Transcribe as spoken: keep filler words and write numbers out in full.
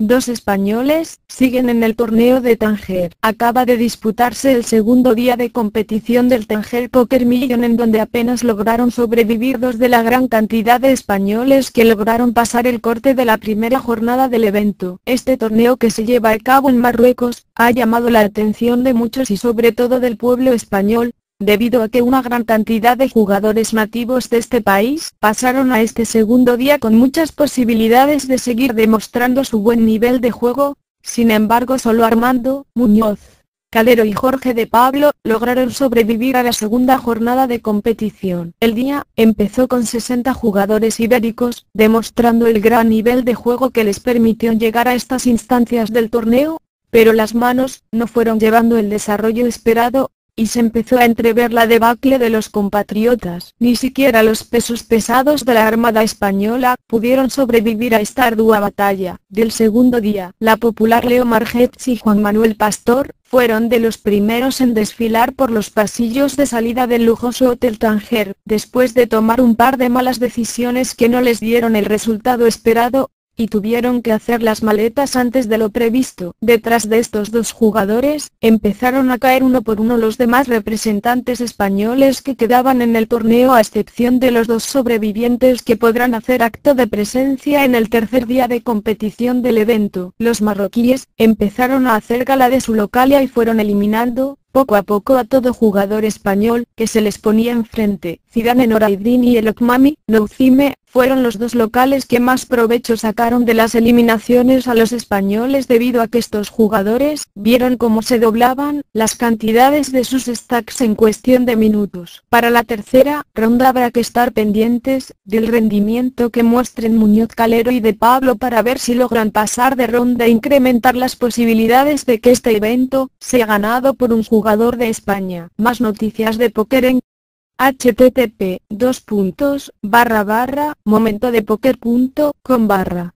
Dos españoles siguen en el torneo de Tanger. Acaba de disputarse el segundo día de competición del Tanger Poker Million, en donde apenas lograron sobrevivir dos de la gran cantidad de españoles que lograron pasar el corte de la primera jornada del evento. Este torneo, que se lleva a cabo en Marruecos, ha llamado la atención de muchos y sobre todo del pueblo español, debido a que una gran cantidad de jugadores nativos de este país pasaron a este segundo día con muchas posibilidades de seguir demostrando su buen nivel de juego. Sin embargo, solo Armando Muñoz Calero y Jorge de Pablo lograron sobrevivir a la segunda jornada de competición. El día empezó con sesenta jugadores ibéricos, demostrando el gran nivel de juego que les permitió llegar a estas instancias del torneo, pero las manos no fueron llevando el desarrollo esperado, y se empezó a entrever la debacle de los compatriotas. Ni siquiera los pesos pesados de la Armada Española pudieron sobrevivir a esta ardua batalla. Del segundo día, la popular Leo Margets y Juan Manuel Pastor fueron de los primeros en desfilar por los pasillos de salida del lujoso Hotel Tanger. Después de tomar un par de malas decisiones que no les dieron el resultado esperado, y tuvieron que hacer las maletas antes de lo previsto. Detrás de estos dos jugadores, empezaron a caer uno por uno los demás representantes españoles que quedaban en el torneo, a excepción de los dos sobrevivientes que podrán hacer acto de presencia en el tercer día de competición del evento. Los marroquíes empezaron a hacer gala de su localía y fueron eliminando, poco a poco, a todo jugador español que se les ponía enfrente. Zidane Noraidini y Elokmami Noucime fueron los dos locales que más provecho sacaron de las eliminaciones a los españoles, debido a que estos jugadores vieron cómo se doblaban las cantidades de sus stacks en cuestión de minutos. Para la tercera ronda habrá que estar pendientes del rendimiento que muestren Muñoz Calero y de Pablo para ver si logran pasar de ronda e incrementar las posibilidades de que este evento sea ganado por un jugador jugador de España. Más noticias de póker en http dos puntos barra barra momento de póker punto com barra